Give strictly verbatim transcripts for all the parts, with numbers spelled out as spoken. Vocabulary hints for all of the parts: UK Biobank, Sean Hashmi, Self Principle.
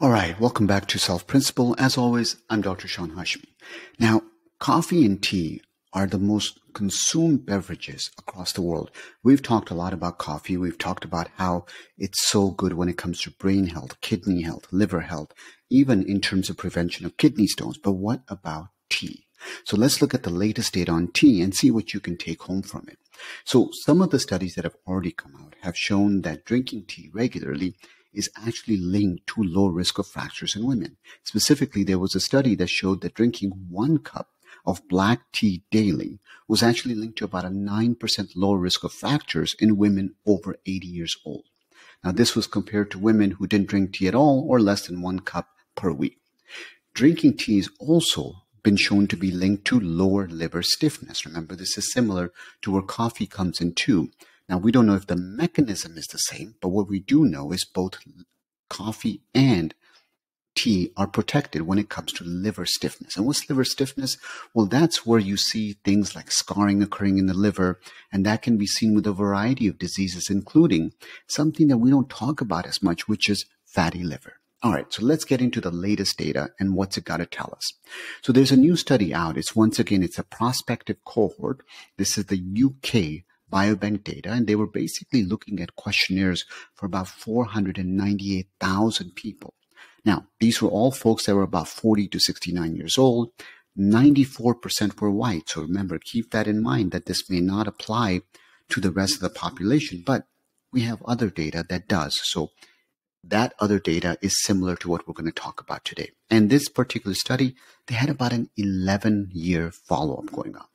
All right, welcome back to Self Principle. As always, I'm Doctor Sean Hashmi. Now, coffee and tea are the most consumed beverages across the world. We've talked a lot about coffee. We've talked about how it's so good when it comes to brain health, kidney health, liver health, even in terms of prevention of kidney stones. But what about tea? So let's look at the latest data on tea and see what you can take home from it. So some of the studies that have already come out have shown that drinking tea regularly is actually linked to low risk of fractures in women. Specifically, there was a study that showed that drinking one cup of black tea daily was actually linked to about a nine percent lower risk of fractures in women over eighty years old. Now, this was compared to women who didn't drink tea at all or less than one cup per week. Drinking tea is also been shown to be linked to lower liver stiffness. Remember, this is similar to where coffee comes in too. Now, we don't know if the mechanism is the same, but what we do know is both coffee and tea are protected when it comes to liver stiffness. And what's liver stiffness? Well, that's where you see things like scarring occurring in the liver, and that can be seen with a variety of diseases, including something that we don't talk about as much, which is fatty liver. All right, so let's get into the latest data and what's it got to tell us. So there's a new study out. It's once again, it's a prospective cohort. This is the U K Biobank data, and they were basically looking at questionnaires for about four hundred ninety-eight thousand people. Now, these were all folks that were about forty to sixty-nine years old. ninety-four percent were white. So remember, keep that in mind that this may not apply to the rest of the population, but we have other data that does. So that other data is similar to what we're going to talk about today. And this particular study, they had about an eleven year follow-up going on.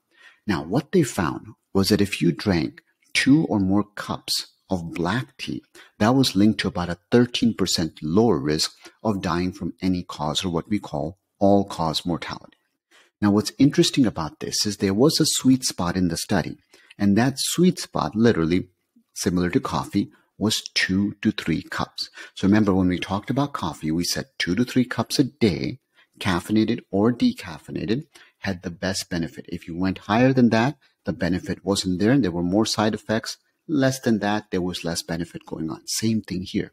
Now, what they found was that if you drank two or more cups of black tea, that was linked to about a thirteen percent lower risk of dying from any cause, or what we call all-cause mortality. Now, what's interesting about this is there was a sweet spot in the study, and that sweet spot, literally similar to coffee, was two to three cups. So remember, when we talked about coffee, we said two to three cups a day, caffeinated or decaffeinated, had the best benefit. If you went higher than that, the benefit wasn't there, and there were more side effects. Less than that, there was less benefit going on. Same thing here.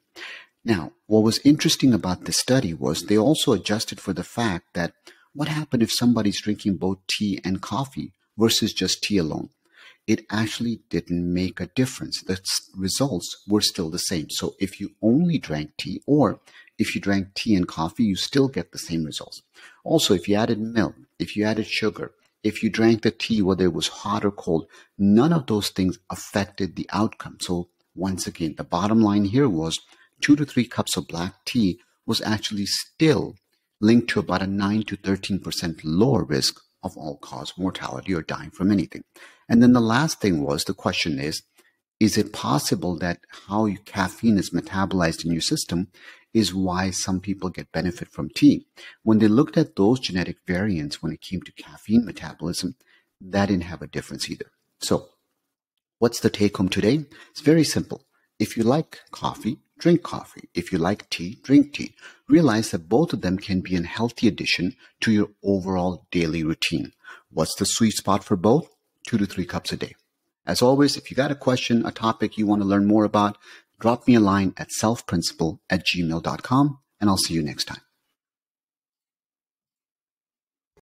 Now, what was interesting about this study was they also adjusted for the fact that what happened if somebody's drinking both tea and coffee versus just tea alone? It actually didn't make a difference. The results were still the same. So if you only drank tea, or if you drank tea and coffee, you still get the same results. Also, if you added milk, if you added sugar, if you drank the tea, whether it was hot or cold, none of those things affected the outcome. So once again, the bottom line here was two to three cups of black tea was actually still linked to about a nine to thirteen percent lower risk of all-cause mortality or dying from anything. And then the last thing was, the question is, is it possible that how caffeine is metabolized in your system is why some people get benefit from tea? When they looked at those genetic variants when it came to caffeine metabolism, that didn't have a difference either. So what's the take-home today? It's very simple. If you like coffee, drink coffee. If you like tea, drink tea. Realize that both of them can be a healthy addition to your overall daily routine. What's the sweet spot for both? Two to three cups a day. As always, if you got a question, a topic you want to learn more about, drop me a line at selfprinciple at gmail dot com, and I'll see you next time.